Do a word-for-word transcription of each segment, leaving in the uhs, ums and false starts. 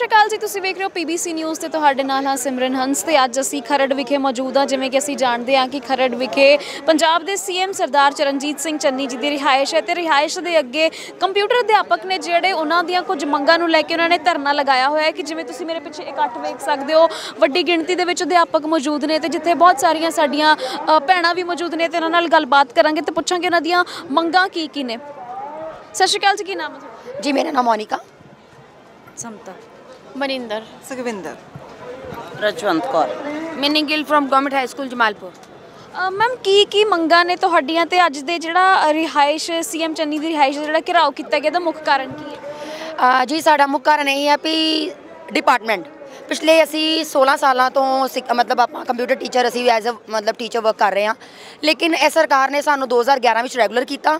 ਸਤਿ श्रीकाल जी, तुम वेख रहे हो पी बी सी न्यूज़ से। तो हाँ सिमरन हंस से अज असी खरड़ विखे मौजूद हाँ। जिमें कि असी जानते हाँ कि खरड़ विखे पंजाब के सी एम सरदार चरणजीत सिंह चन्नी जी की रिहायश है। तो रिहायश के अगे कंप्यूटर अध्यापक ने जोड़े उन्होंने कुछ मंगा लैके उन्होंने धरना लगाया हुआ है कि जिमें तुम मेरे पिछे इकट्ठ वेख सकते हो, वड्डी गिणती के अध्यापक मौजूद ने, तो जिथे बहुत सारिया साडिया भैणां भी मौजूद ने। तो उन्होंने गलबात करांगे तो पूछांगे उन्हों दियां मंगां की की ने। सत श्री अकाल जी, की नाम है जी? मेरा नाम Monika, Samta, Maninder, Sukhwinder, Rajwant Kaur, Mini Gill from government high school Jamalpur. Ma'am की की मंगा ने तुहाडियां ते अज दे जिहड़ा रिहाइश सी एम चन्नी दी रिहाइश जिहड़ा घिराव किया गया, दा मुख कारण की है? जी साडा मुख कारण यही है भी डिपार्टमेंट पिछले असी सोलह साल तो सिक मतलब आप कंप्यूटर टीचर असी एज अ मतलब टीचर वर्क कर रहे हैं, लेकिन इस सरकार ने सानू दो हज़ार ग्यारह में रैगूलर किया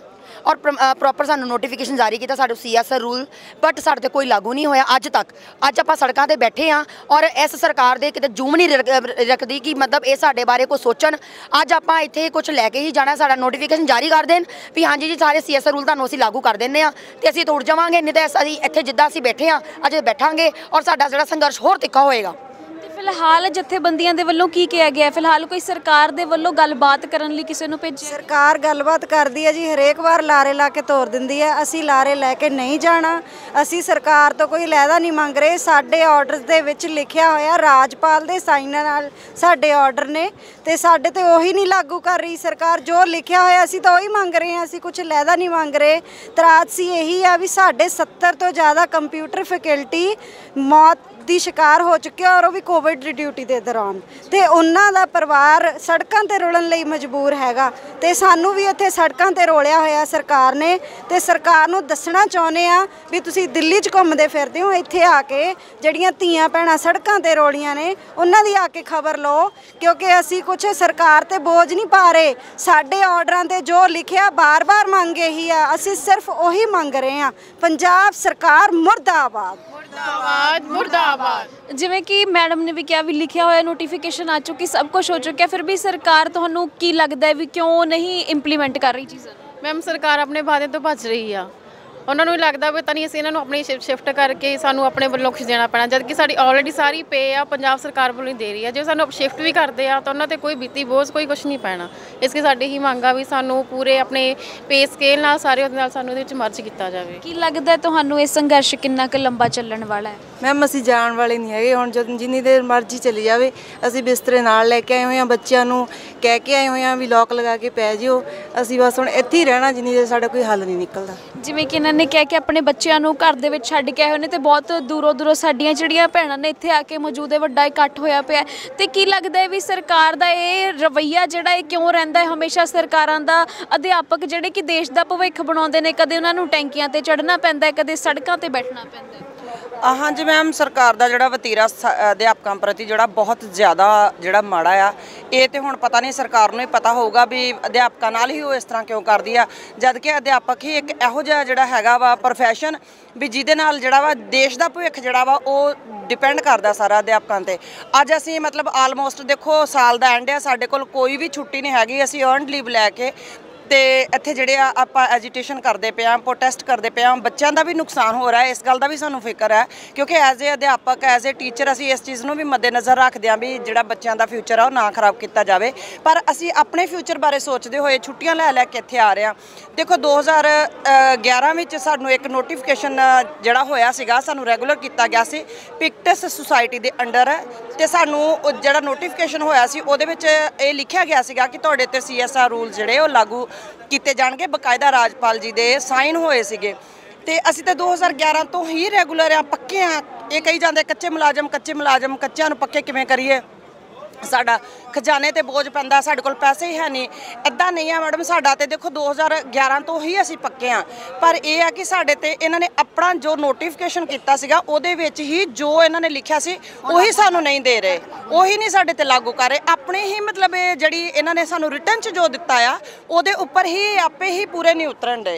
और प्रॉपर सानू नोटिफिकेशन जारी किया साढ़े सीएसआर रूल, बट साढ़े कोई लागू नहीं होया अज तक। अज आप सड़कों पर बैठे हाँ और इस सरकार दे किते जूम नहीं रखती कि मतलब ये साढ़े बारे कोई सोचन। अज आप इतने कुछ लैके ही जाना, साढ़ा नोटिफिकेशन जारी कर देन भी हाँ जी जी सारे सीएसआर रूल तुहानू असीं लागू कर देने हाँ तो असीं उड़ जावांगे, नहीं तो असीं इत्थे जिद्दां असीं बैठे हाँ अज बैठांगे और साडा जिहड़ा संघर्ष होर तिक्का होएगा। फिलहाल जथेबंदियां दे वल्लों की किया गया? फिलहाल कोई सरकार दे वल्लों गलबात करन लई किसे नूं भेजिया? सरकार गलबात करदी है जी, हरेक बार लारे ला के तोड़ दिंदी है। असी लारे लैके नहीं जाना, असी सरकार तो कोई लैदा नहीं मंग रहे। साडे आर्डर दे विच लिखिया होया, राजपाल दे साइन नाल साडे आर्डर ने, ते साडे ते ओही नहीं लागू कर रही सरकार। जो लिखिया होया असी तो ओही मंग रहे हैं, असी कुछ लैदा नहीं मंग रहे। तराज सी यही है भी साढ़े सत्तर तो ज़्यादा कंप्यूटर फैकल्टी मौत दी शिकार हो चुके और वह भी कोविड की ड्यूटी के दौरान, तो उन्हां दा परिवार सड़कों पर रोलन लई मजबूर हैगा। तो सानू भी इत्थे सड़कों पर रोलिया होया सरकार ने, तो सरकार नूं दसना चाहुंदे आ भी तुसीं दिल्ली च घूमते फिरदे हो, इत्थे आके जिहड़ियां धीआं भैणां सड़कों पर रोलियां ने उन्हां दी आके खबर लो, क्योंकि असीं कुछ सरकार ते बोझ नहीं पा रहे। साडे आर्डरां ते जो लिखिया बार बार मंग यही आ, असीं सिर्फ उही मंग रहे हैं। पंजाब सरकार मुर्दाबाद मुर्दाबाद मुर्दाबाद। जिमें कि मैडम ने भी क्या भी लिखिया हुआ, नोटिफिकेशन आ चुकी, सब कुछ हो चुका, फिर भी सरकार तुहानू की लगता है भी क्यों नहीं इंप्लीमेंट कर रही चीज़ां? मैम सरकार अपने वादे तो भज रही है, उन्होंने लगता पता नहीं असं इन्हों अपनी शिफ्ट शिफ्ट करके सूँ अपने वालों कुछ देना पैना, जबकि साड़ी ऑलरेडी सारी पे आ पंजाब सरकार वालों दे रही है। जो सूँ शिफ्ट भी करते हैं तो उन्होंने कोई बीती बोझ कोई कुछ नहीं पैना। इसकी साड़ी ही मांग आ भी सूँ पूरे अपने पे स्केल नाल सारे सूँ मर्ज किया जाए। की लगता है तो इस संघर्ष किन्ना क लंबा चलन वाला है? मैम असी जान वाले नहीं है हम, जब जिन्नी देर मर्जी चली जाए। असी बिस्तरे नाल लैके आए हुए हैं, बच्चों कह के आए हुए हैं भी लॉक लगा के पै जाओ। असी बस हुण इत्थे ही रहना जिन्नी देर साडा कोई हल नहीं निकलता। जिवें कि ने कहा कि अपने बच्चों घर के छड्ड के आए होने, तो बहुत दूरों दूरों साड़ियाँ जिहड़ियां भैणां ने इत्थे आके मौजूद है, वड्डा इकट्ठ होया पिया। तो की लगता है भी सरकार का ये रवैया जिहड़ा है क्यों रहिंदा है? हमेशा सरकारां दा अध्यापक जिहड़े कि देश का भविष्य बनाउंदे ने, कदे उन्हां नूं टैंकियां ते चढ़ना पैंदा है, कदे सड़कां ते बैठना पैंदा है। हाँ जी मैम, सरकार का जोड़ा वतीरा अध्यापकों प्रति जोड़ा बहुत ज़्यादा जोड़ा माड़ा आ। ये तो हुण पता नहीं सरकार नूं पता होगा भी अध्यापकों नाल ही वो इस तरह क्यों करती है, जबकि अध्यापक ही एक इहो जिहा जोड़ा हैगा वा प्रोफैशन भी जिहदे नाल जोड़ा वा देश का भविख जोड़ा वा वो डिपेंड करता सारा अध्यापकों ते। अज असी मतलब आलमोस्ट देखो साल का एंड है, साडे कोल कोई भी छुट्टी नहीं हैगी, असी अर्नड लीव लैके तो इत्थे जिहड़े आपां एजिटेशन करते पे आं, प्रोटेस्ट करते पे आं। बच्चों का भी नुकसान हो रहा है, इस गल का भी सानूं फिक्र है, क्योंकि एज ए अध्यापक एज ए टीचर असी इस चीज़ नूं भी मद्देनज़र रखते हैं भी जिहड़ा बच्चों का फ्यूचर आ ना खराब किया जाए। पर असी अपने फ्यूचर बारे सोचते हुए छुट्टियां लै लै के इत्थे आ रहे हैं। देखो दो हज़ार ग्यारह में सानूं एक नोटिफिकेशन जिहड़ा होया सीगा, सानूं रैगूलर किया गया सी पिक्टस सोसाइटी के अंडर है, तो सानूं जिहड़ा नोटिफिकेशन होया सी उहदे विच इह लिखिया गया सीगा कि तुहाडे ते सी एस आर रूल जिहड़े ओह लागू किते जाणगे, बकायदा राजपाल जी दे साइन होए सीगे। ते असी तो दो हज़ार ग्यारह तो ही रैगूलर आ, पक्के आ। ये कही जाते कच्चे मुलाजम कच्चे मुलाजम कच्चिआं नूं पक्के किवें करिए, साडा खजाने ते बोझ पैंदा, साडे कोल पैसे ही है नहीं। इदा नहीं है मैडम, साडा ते देखो दो हज़ार ग्यारह तो ही असी पक्के हाँ, पर यह है कि साडे ते इन्हां ने अपना जो नोटिफिकेशन कीता सीगा उहदे विच ही जो इन्हां ने लिखिया सी उही सानूं नहीं दे रहे, उही नहीं साडे ते लागू कर रहे। अपने ही मतलब जिहड़ी इन्हां ने सानूं रिटर्न च जो दिता आ उहदे उपर ही आपे ही पूरे नहीं उतरन दे।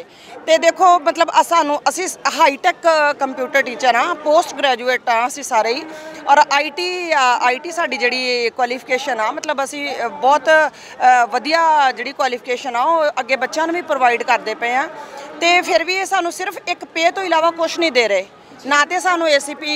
ते देखो मतलब सानूं असी हाईटैक कंप्यूटर टीचर हाँ, पोस्ट ग्रैजुएट हाँ असी सारे ही, और आई टी आई टी साडी जिहड़ी क्वालिफिकेशन आ मतलब असी बहुत वधिया जिहड़ी क्वालिफिकेशन आ अगे बच्चों भी प्रोवाइड करते पे हाँ। तो फिर भी ये सानूं सिर्फ एक पे तो इलावा कुछ नहीं दे रहे। ना तो सानू ए सी पी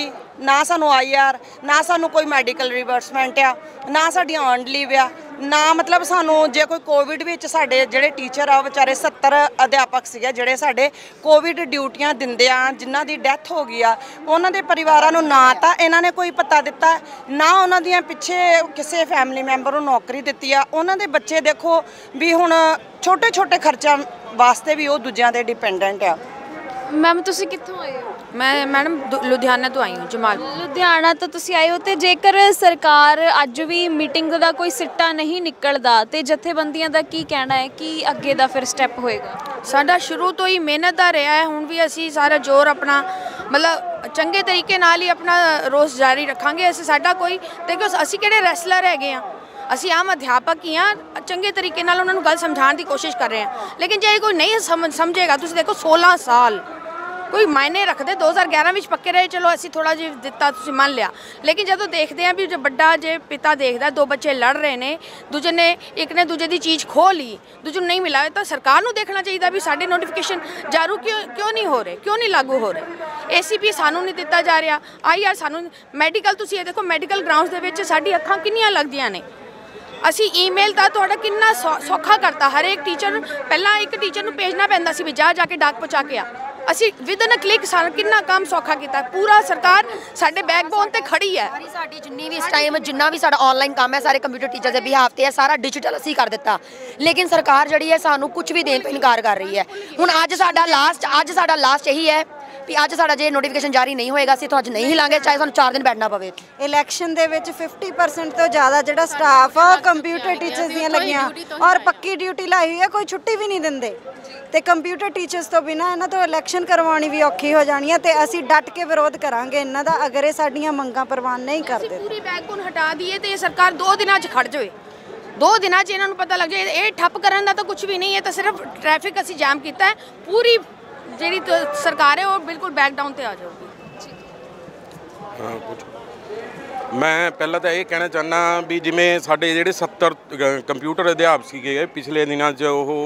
ना सानू आई आर ना सानू कोई मैडिकल रिवर्समेंट आ ना साडियां ऑन लीव आ ना मतलब सानू जे कोई कोविड विच साडे जेडे टीचर आ बेचारे सत्तर अध्यापक सीगे जेडे साडे कोविड ड्यूटियां दिंदे आ जिन्हां दी डैथ हो गई आ उन्हां दे परिवारां नू ना तां इन्हां ने कोई पता दित्ता ना उन्हां दियां पिछे किसे फैमिली मैंबर नू नौकरी दित्ती आ उन्हां दे बच्चे देखो भी हुण छोटे छोटे खर्चा वास्ते भी वो दूजियां दे डिपेंडेंट आ। मैम तुसीं कित्थों आए हो? मैं मैडम लुधियाना तो आई हूँ, जमालपुर। लुधियाना तो तुसीं आए हो ते जेकर सरकार अज भी मीटिंग का कोई सिट्टा नहीं निकलता तो जथेबंदियां का की कहना है कि अगे का फिर स्टैप होएगा? साडा शुरू तो ही मेहनत आ रहा है, हुण भी असी सारा जोर अपना मतलब चंगे तरीके नाल ही अपना रोस जारी रखांगे। असी साडा कोई देखो असी किहड़े रैसलर हैगे आ, असी आम अध्यापक ही हाँ, चंगे तरीके नाल उन्हां नूं गल समझाने की कोशिश कर रहे हैं, लेकिन जे कोई नहीं समझ समझेगा तुसीं देखो सोलह साल कोई मायने रखते दो हज़ार ग्यारह में पक्के रहे, चलो असी थोड़ा जी दिता तुसी मान लिया, लेकिन जो देखते हैं भी जो बड़ा जो पिता देखता दो बच्चे लड़ रहे हैं, दूजे ने एक ने दूजे की चीज़ खो ली दूजे नहीं मिला, तो सरकार को देखना चाहिए भी साढ़े नोटिफिकेशन जारू क्यों क्यों नहीं हो रहे, क्यों नहीं लागू हो रहे। ए सी पी सानू नहीं दिता जा रहा, आई आर सानू मैडिकल तुसी देखो मैडिकल ग्राउंड्स साडी अखां किन्नियां लगदियां ने। असी ईमेल का थोड़ा कितना सौखा करता, हर एक टीचर पहला एक टीचर को भेजना पैंदा सी भी जा जाके डाक पहुँचा के आ, असी विदन क्लिक सारा कितना काम सौखा किया। पूरा सरकार साडे बैकबोन ते खड़ी है, साडी जिन्नी भी इस टाइम जिन्ना भी साडा ऑनलाइन काम है सारे कंप्यूटर टीचर के बिहाफ ते है, सारा डिजिटल असी कर दिता, लेकिन सरकार जिहड़ी है सानू कुछ भी देने तो इनकार कर रही है। हुण अज साडा लास्ट अज साडा लास्ट यही है कि अज साडा जे नोटिफिकेशन जारी नहीं होएगा असीं तो अज नहीं हिलांगे, चाहे सानू चार दिन बैठना पवे। इलैक्शन दे विच पचास परसेंट तो ज़्यादा जिहड़ा स्टाफ आ कंप्यूटर टीचर्स दियां लगियां और पक्की ड्यूटी लाई हुई है, कोई छुट्टी भी नहीं दिंदे ते कंप्यूटर टीचर्स तो बिना इन्हां तो इलैक्शन करवाउणी भी औखी हो जानी है, ते असीं डट के विरोध करांगे इन्हां दा अगर ये साडीआं मंगां प्रवान नहीं करदे। पूरी बैकबोन हटा दीए ते सरकार दो दिनां च खड़ जाए, दो दिनां च इन्हां नूं पता लग जाए ये ठप्प करन दा तां कुछ भी नहीं है, तां सिर्फ ट्रैफिक असीं जाम कीता है, पूरी जी तो सरकार है वो बिल्कुल बैकडाउन पर आ जाऊगी। मैं पहला तो यह कहना चाहना भी जिमें साढ़े जोड़े सत्तर कंप्यूटर अध्यापक सीगे पिछले दिनों वो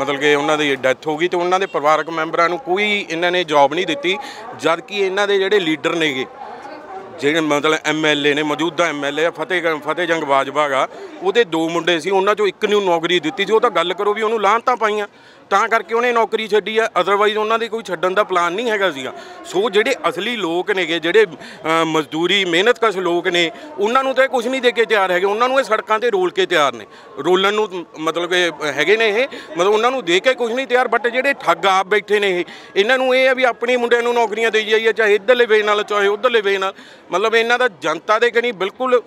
मतलब कि उन्हों की डैथ हो गई तो उन्होंने परिवारक मैंबर कोई इन्होंने जॉब नहीं दी, जबकि इन्होंने जोड़े लीडर ने गे जे मतलब एम एल ए ने मौजूदा एम एल ए फतेह फतेह जंग बाजवा गा वो दो मुंडे से उन्होंने एक नौकरी दी थी, वह गल करो भी उन्होंने लानत पाइं ਤਾਂ ਕਰਕੇ ਉਹਨੇ ਨੌਕਰੀ ਛੱਡੀ ਆ, ਅਦਰਵਾਈਜ਼ ਉਹਨਾਂ ਦੇ ਕੋਈ ਛੱਡਣ ਦਾ ਪਲਾਨ ਨਹੀਂ ਹੈਗਾ ਸੀਗਾ। ਸੋ ਜਿਹੜੇ ਅਸਲੀ ਲੋਕ ਨੇਗੇ ਜਿਹੜੇ ਮਜ਼ਦੂਰੀ ਮਿਹਨਤਕਸ਼ ਲੋਕ ਨੇ ਉਹਨਾਂ ਨੂੰ ਤਾਂ ਕੁਝ ਨਹੀਂ ਦੇ ਕੇ ਤਿਆਰ ਹੈਗੇ, ਉਹਨਾਂ ਨੂੰ ਇਹ ਸੜਕਾਂ 'ਤੇ ਰੋਲ ਕੇ ਤਿਆਰ ਨੇ, ਰੋਲਣ ਨੂੰ ਮਤਲਬ ਕਿ ਹੈਗੇ ਨੇ ਇਹ, ਮਤਲਬ ਉਹਨਾਂ ਨੂੰ ਦੇ ਕੇ ਕੁਝ ਨਹੀਂ ਤਿਆਰ। ਬਟ ਜਿਹੜੇ ਠੱਗ ਆਪ ਬੈਠੇ ਨੇ ਇਹ, ਇਹਨਾਂ ਨੂੰ ਇਹ ਆ ਵੀ ਆਪਣੇ ਮੁੰਡਿਆਂ ਨੂੰ ਨੌਕਰੀਆਂ ਦੇਈ ਜਾਈਏ ਚਾਹੇ ਇੱਧਰਲੇ ਵੇਚ ਨਾਲ ਚਾਹੇ ਉੱਧਰਲੇ ਵੇਚ ਨਾਲ, ਮਤਲਬ ਇਹਨਾਂ ਦਾ ਜਨਤਾ ਦੇ ਕਨੀ ਬਿਲਕੁਲ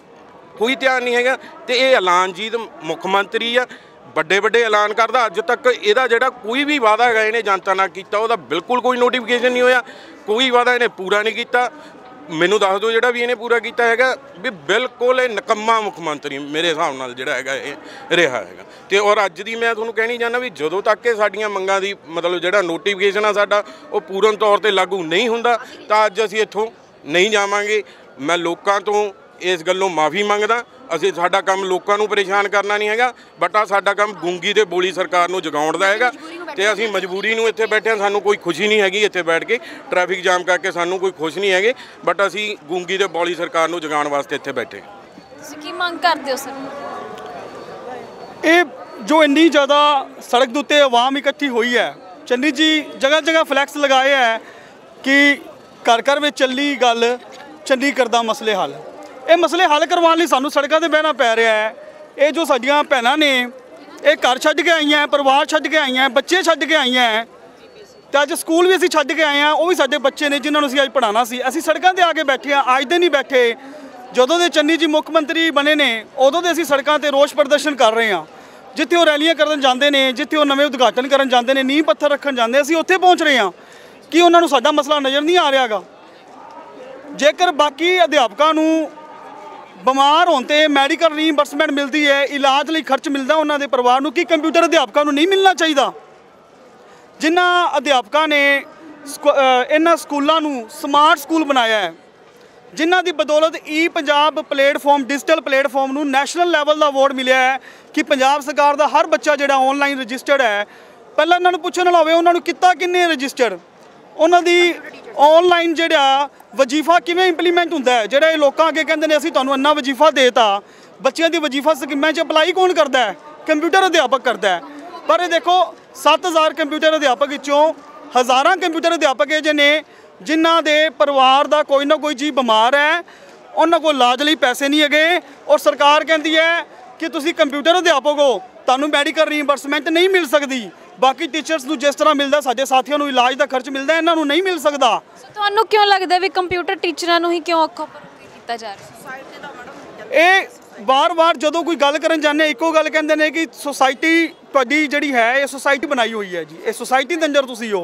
ਕੋਈ ਧਿਆਨ ਨਹੀਂ ਹੈਗਾ। ਅਤੇ ਇਹ ਐਲਾਨਜੀਤ ਮੁੱਖ ਮੰਤਰੀ ਆ, बड़े बड़े ऐलान करता, अज तक यदा जोड़ा कोई भी वादा है इन्हें जनता ना किया, बिल्कुल कोई नोटिफिकेशन नहीं होया, कोई वादा इन्हें पूरा नहीं किया। मैनू दस दो जोड़ा भी इन्हें पूरा किया है भी बिल्कुल नकम्मा मुख्यमंत्री मेरे हिसाब नाल जोड़ा है रहा है। तो और अज की मैं तुहानू कहनी चाहना भी जदों तक के साडियां मंगां दी मतलब जोड़ा नोटिफिकेशन आ साडा वो पूर्ण तौर पर लागू नहीं हुंदा तां अज असीं इत्थों नहीं जावांगे। मैं लोकां तों इस गल्लों माफ़ी मंगदा, असीं साडा काम लोकां नूं परेशान करना नहीं हैगा, बट आ साडा काम गूंगी ते बोली सरकार नूं जगाउण दा हैगा ते असीं मजबूरी नूं इत्थे बैठे, सानूं कोई खुशी नहीं हैगी इत्थे बैठ के ट्रैफिक जाम करके, सानूं कोई खुश नहीं हैगे, बट असीं गूंगी ते बोली सरकार नूं जगाउण वास्ते इत्थे बैठे। तुसीं की मंग करदे हो सर? ये जो इन्नी ज़्यादा सड़क दे उत्ते आवाम इकट्ठी होई है, चन्नी जी जगह जगह फ्लैक्स लगाए है कि घर घर में चली गल चन्नी करदा मसले हल, ये मसले हल करवाने सानू सड़कों पर बहना पै रहा है। ये जो साड़ियाँ भैन ने ये घर छड्ड के आई हैं, परिवार छड्ड के आई हैं, बच्चे छड्ड के आई हैं, तो अज स्कूल भी असी छड्ड के आए हैं, वो भी साढ़े बच्चे ने जिन्होंने असी अज पढ़ाना सी, असी सड़कों पर आके बैठे हाँ। अज दे नहीं बैठे, जदों के चन्नी जी मुख्यमंत्री बने ने उदों के असी सड़कों पर रोष प्रदर्शन कर रहे हैं, जिथे वो रैलियां करन जाते हैं, जिथे वो नवे उदघाटन करन जाते हैं, नींह पत्थर रखन जाते हैं, असी उत्थे पहुँच रहे हाँ कि उन्होंने साडा मसला नज़र नहीं आ रहा गा। जेकर बाकी अध्यापकों बीमार होते मैडिकल रीइंबर्समेंट मिलती है, इलाज लिए खर्च मिलता उन्होंने परिवार को, कि कंप्यूटर अध्यापकों नहीं मिलना चाहिए? जिन्होंने अध्यापकों ने इन्होंने स्कूलों को स्मार्ट स्कूल बनाया है, जिन्हों की बदौलत ई पंजाब प्लेटफॉर्म डिजिटल प्लेटफॉर्म को नैशनल लैवल का अवॉर्ड मिले है कि पंजाब सरकार का हर बच्चा जोड़ा ऑनलाइन रजिस्टर्ड है। पहले इन्होंने पूछना होवे उन्होंने किता किन्ने रजिस्टर्ड, उन्होंने ऑनलाइन जोड़ा वजीफा किमें इंप्लीमेंट होंगे जोड़ा लोग अगे कहते हैं असं तुहानूं इन्ना वजीफा देता। बच्चों की वजीफा स्कीमें अपलाई कौन करता है? कंप्यूटर अध्यापक करता है। पर देखो सत्त हज़ार कंप्यूटर अध्यापक चों हज़ारों कंप्यूटर अध्यापक जे ने जिन्हों के परिवार का कोई ना कोई जी बीमार है, उन्होंने को इलाज लिए पैसे नहीं है और सरकार कहती है कि तुसी कंप्यूटर अध्यापक हो, तुहानू मेडिकल रीइंबर्समेंट नहीं मिल सकती। बाकी टीचर्स को जिस तरह मिलता साडे साथियों इलाज का खर्च मिलता है, इन्हों नहीं मिल सकता। तुहानू क्यों लगता है भी कंप्यूटर टीचरों ही क्यों औखा किया जा रहा है? बार बार जो कोई गल कर जाने एको गल कहते हैं कि सोसाइटी ਤੁਹਾਡੀ ਜਿਹੜੀ ਹੈ ਇਹ ਸੁਸਾਇਟੀ ਬਣਾਈ ਹੋਈ ਹੈ ਜੀ, ਇਹ ਸੁਸਾਇਟੀ ਦੇ ਅੰਦਰ ਤੁਸੀਂ ਹੋ।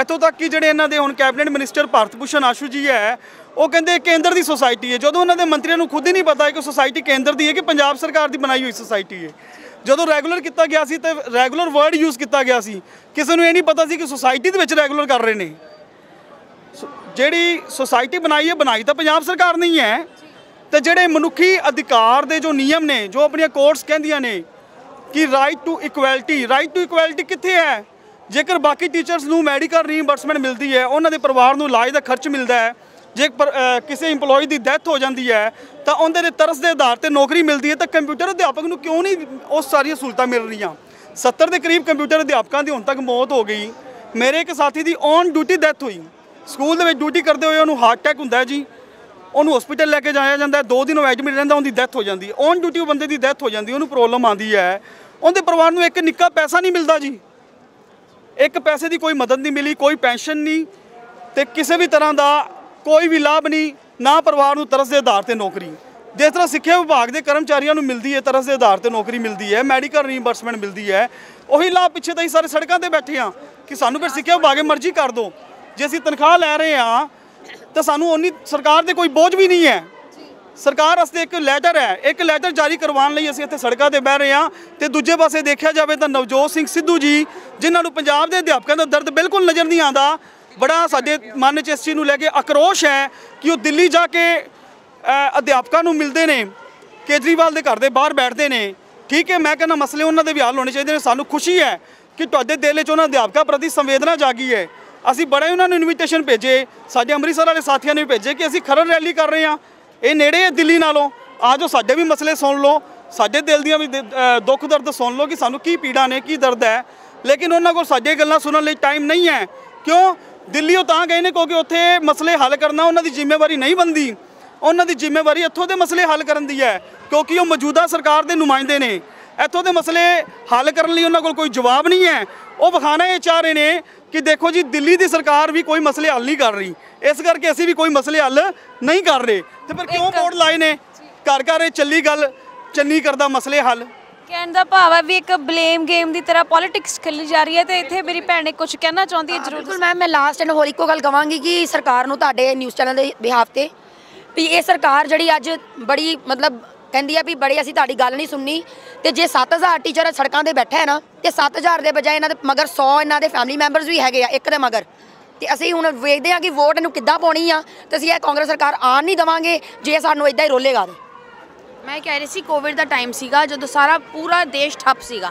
ਇੱਥੋਂ ਤੱਕ ਕਿ ਜਿਹੜੇ ਇਹਨਾਂ ਦੇ ਹੁਣ ਕੈਬਨਿਟ ਮਿਨਿਸਟਰ ਭਾਰਤ ਭੂਸ਼ਣ ਆਸ਼ੂ ਜੀ ਹੈ, ਉਹ ਕਹਿੰਦੇ ਕੇਂਦਰ ਦੀ ਸੁਸਾਇਟੀ ਹੈ, ਜਦੋਂ ਉਹਨਾਂ ਦੇ ਮੰਤਰੀਆਂ ਨੂੰ ਖੁਦ ਹੀ ਨਹੀਂ ਪਤਾ ਕਿ ਸੁਸਾਇਟੀ ਕੇਂਦਰ ਦੀ ਹੈ ਕਿ ਪੰਜਾਬ ਸਰਕਾਰ ਦੀ ਬਣਾਈ ਹੋਈ ਸੁਸਾਇਟੀ ਹੈ। ਜਦੋਂ ਰੈਗੂਲਰ ਕੀਤਾ ਗਿਆ ਸੀ ਤਾਂ ਰੈਗੂਲਰ ਵਰਡ ਯੂਜ਼ ਕੀਤਾ ਗਿਆ ਸੀ, ਕਿਸੇ ਨੂੰ ਇਹ ਨਹੀਂ ਪਤਾ ਸੀ ਕਿ ਸੁਸਾਇਟੀ ਦੇ ਵਿੱਚ ਰੈਗੂਲਰ ਕਰ ਰਹੇ ਨੇ। ਜਿਹੜੀ ਸੁਸਾਇਟੀ ਬਣਾਈ ਹੈ ਬਣਾਈ ਤਾਂ ਪੰਜਾਬ ਸਰਕਾਰ ਨਹੀਂ ਹੈ। ਅਤੇ ਜਿਹੜੇ ਮਨੁੱਖੀ ਅਧਿਕਾਰ ਦੇ ਜੋ ਨਿਯਮ ਨੇ, ਜੋ ਆਪਣੀਆਂ ਕੋਰਟਸ ਕਹਿੰਦੀਆਂ ਨੇ कि right to equality, right to equality कितने है? जेकर बाकी टीचर्स को मैडिकल रीइंबर्समेंट मिलती है, उन्होंने परिवार को इलाज का खर्च मिलता है, जे किसी इंपलॉय की डैथ हो जाती है तो उन्हें तरस के आधार पर नौकरी मिलती है, तो कंप्यूटर अध्यापक को क्यों नहीं वो सारी सहूलत मिल रही? सत्तर के करीब कंप्यूटर अध्यापकों की हुण तक मौत हो गई। मेरे एक साथी की ऑन ड्यूटी डैथ हुई, स्कूल में ड्यूटी करते हुए उन्होंने हार्ट अटैक होता है जी, उन्होंने हॉस्पिटल लैके जाया जाता है, दो दिन वो एडमिट रहता, उनकी डैथ हो जाती है। ऑन ड्यूटी बंदे की डैथ हो जाती है, उन्होंने प्रॉब्लम आती है, उनके परिवार में एक निक्का पैसा नहीं मिलता जी, एक पैसे की कोई मदद नहीं मिली, कोई पेनशन नहीं, तो किसी भी तरह का कोई भी लाभ नहीं, ना परिवार को तरस के आधार पर नौकरी। जिस तरह सिक्ख्या विभाग के कर्मचारियों को मिलती है तरस के आधार पर नौकरी मिलती है, मैडिकल रीइंबर्समेंट मिलती है, वही लाभ पिछे तो सारे सड़कों पर बैठे हाँ कि सानू फिर सिक्ख्या विभाग मर्जी कर दो, जे असीं तनख्वाह लै रहे हाँ तो सानू उन्नी सरकार दे कोई बोझ भी नहीं है। सरकार वास्ते एक लैटर है, एक लैटर जारी करवाने लई असीं इत्थे सड़कां ते बह रहे हां। तो दूजे पासे देखा जाए तो नवजोत सिंह सिद्धू जी जिन्हां नूं पंजाब दे अध्यापकां दा दर्द बिल्कुल नज़र नहीं आता, बड़ा साडे मन च इस चीज़ नूं लैके आक्रोश है कि वो दिल्ली जाके अध्यापकां नूं मिलदे ने, केजरीवाल दे घर दे बाहर बैठदे ने। ठीक है, मैं कहना मसले उन्हां दे भी हल होने चाहिए। सानूं खुशी है कि तुहाडे दिल च उन्हां अध्यापकां प्रति संवेदना जागी है। असी बड़े उन्होंने इनविटेशन भेजे, साडे अमृतसर वाले साथियों ने भी भेजे कि असी खरड़ रैली कर रहे हैं, ये नेड़े है दिल्ली नालों, आ जाओ साडे भी मसले सुन लो, साडे दिल दियां भी दुख दर्द सुन लो कि सानू की पीड़ा ने, की दर्द है। लेकिन उन्होंने को साडी गल्लां सुनने लई टाइम नहीं है। क्यों? दिल्ली तां गए ने क्योंकि उत्थे मसले हल करना उन्होंने जिम्मेवारी नहीं बनती, उन्होंने जिम्मेवारी इत्थों के मसले हल करन दी है, क्योंकि वह मौजूदा सरकार के नुमाइंदे ने। इत्थों के मसले हल करने लई उन्होंने कोल कोई जवाब नहीं है। वो विखाना ये चाह रहे हैं कि देखो जी दिल्ली की सरकार भी कोई मसले हल नहीं कर रही, इस करके असी भी कोई मसले हल नहीं कर रहे। तो फिर क्यों बोर्ड लाए ने? घर घर चली गल, चन्नी करदा मसले हल। कहने का भाव है भी एक ब्लेम गेम की तरह पॉलिटिक्स खेली जा रही है। तो इतने मेरी भैन कुछ कहना चाहती है। जरूर मैम, मैं लास्ट एंड होर एको गल कहांगी कि सरकार नूं तुहाडे न्यूज़ चैनल के बिहाफ से भी ये सरकार जिहड़ी अज बड़ी मतलब कहती है भी बड़े असी तुहाडी गल नहीं सुननी। तो जे सत्त हज़ार टीचर सड़कों पर बैठा है ना, तो सत्त हज़ार के बजाय इन्हों के मगर सौ इन्हों के फैमिली मैंबरस भी है एक के मगर। तो असी हुण वेखदे हाँ कि वोट इन्हूं किद्दां पाउणी आ, तो असी कांग्रेस सरकार आण नहीं देवांगे जे सानूं इदां ही रोलेगा। मैं कह रही सी कोविड का टाइम सीगा, जदों सारा पूरा देश ठप्प सीगा,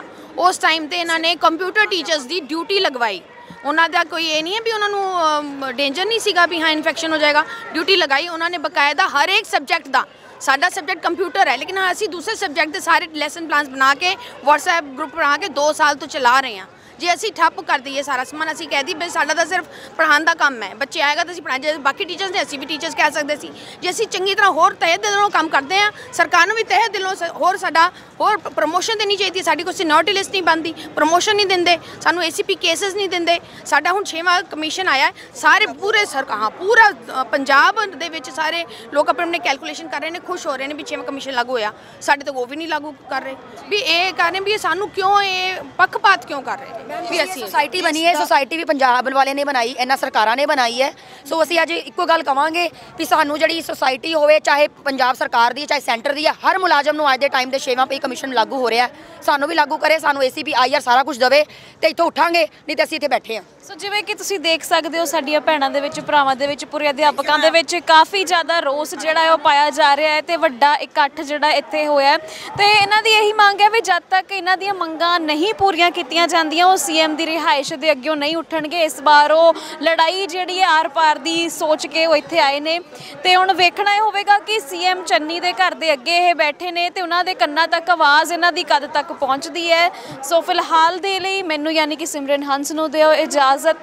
उस टाइम ते इन्हां ने कंप्यूटर टीचर्स की ड्यूटी लगवाई। उन्होंने कोई ये नहीं है भी उन्होंने डेंजर नहीं सीगा भी हाँ इन्फेक्शन हो जाएगा, ड्यूटी लगाई उन्होंने बकायदा हर एक सब्जैक्ट का। साडा सब्जैक्ट कंप्यूटर है, लेकिन असी दूसरे सब्जैक्ट के सारे लैसन प्लान्स बना के व्हाट्सएप ग्रुप बना के दो साल तो चला रहे हैं। जे असी ठप्प कर दीए सारा समान, असी कह दी भाई साडा तो सिर्फ पढ़ाने का काम है, बच्चे आएगा तो असी पढ़ाएंगे। बाकी टीचर्स ने असी भी टीचर्स कह सकते सी जे असी चंगी तरह होर तहे दिलों काम करते हैं। सरकार नूं भी तहे दिलों होर साडा होर प्रमोशन देनी चाहिए। साडी कोई सीनियोरिटी लिस्ट नहीं बनती, प्रमोशन नहीं दिंदे सानूं, ए सी पी केसिस नहीं दिंदे। साडा हुण छेवां कमीशन आया है, सारे पूरे सरकार पूरा पंजाब दे विच सारे लोग अपने अपने कैलकुलेशन कर रहे हैं, खुश हो रहे हैं भी छेवां कमीशन लागू होया। साडे तो वो भी नहीं लागू कर रहे भी ये कह रहे भी सानूं क्यों ये पक्षपात क्यों कर रहे हैं। सोसाइटी बनी है, सोसाइटी भी पंजाब वाले ने बनाई, इन्हां सरकारां ने बनाई है। सो असीं अज इक्को गल कवांगे भी सानूं जिहड़ी सोसाइटी होवे चाहे पंजाब सरकार दी चाहे सेंटर दी है, हर मुलाजम नूं अज दे टाइम दे छेवां पे कमीशन लागू हो रहा है, सानूं भी लागू करे, सानूं ए सी पी आई आर सारा कुछ दवे ते इत्थों उठांगे, नहीं तो असीं इत्थे बैठे हां। सो जिवें कि तुसीं देख सकदे हो साडीआं भैणां दे विच भरावां दे विच पूरे अध्यापकां दे विच काफ़ी ज़्यादा रोस जिहड़ा है ओह पाया जा रिहा है ते वड्डा इकट्ठ जिहड़ा इत्थे होया है। ते इन्हां दी यही मंग है भी जद तक इन्हां दीआं मंगां नहीं पूरीआं कीतीआं जांदियां वो सीएम की रिहाइश के अग्यों नहीं उठनगे। इस बार वो लड़ाई जी आर पार की सोच के वो इत्थे आए ने ते हुण वेखना यह होगा कि सीएम चन्नी के घर के अगे ये बैठे ने ते उन्हां दे कन्नां तक आवाज़ इन्हां दी कद तक पहुँचती है। सो फिलहाल दे लई मैनूं यानी कि सिमरन हंस नूं दिओ इजाज़त।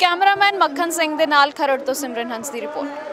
कैमरामैन मक्खन सिंह दे नाल खरड़ तो सिमरन हंस की रिपोर्ट।